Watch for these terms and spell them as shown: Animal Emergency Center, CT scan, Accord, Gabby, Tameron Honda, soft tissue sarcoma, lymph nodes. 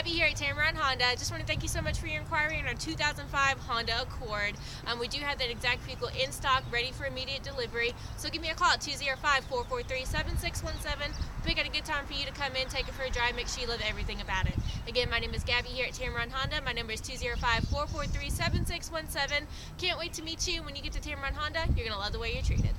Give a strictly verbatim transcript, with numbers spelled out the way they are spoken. Gabby here at Tameron Honda. I just want to thank you so much for your inquiry on our two thousand five Honda Accord. Um, we do have that exact vehicle in stock, ready for immediate delivery. So give me a call at two zero five, four four three, seven six one seven. Pick out a good time for you to come in, take it for a drive, make sure you love everything about it. Again, my name is Gabby here at Tameron Honda. My number is two zero five, four four three, seven six one seven. Can't wait to meet you. When you get to Tameron Honda, you're going to love the way you're treated.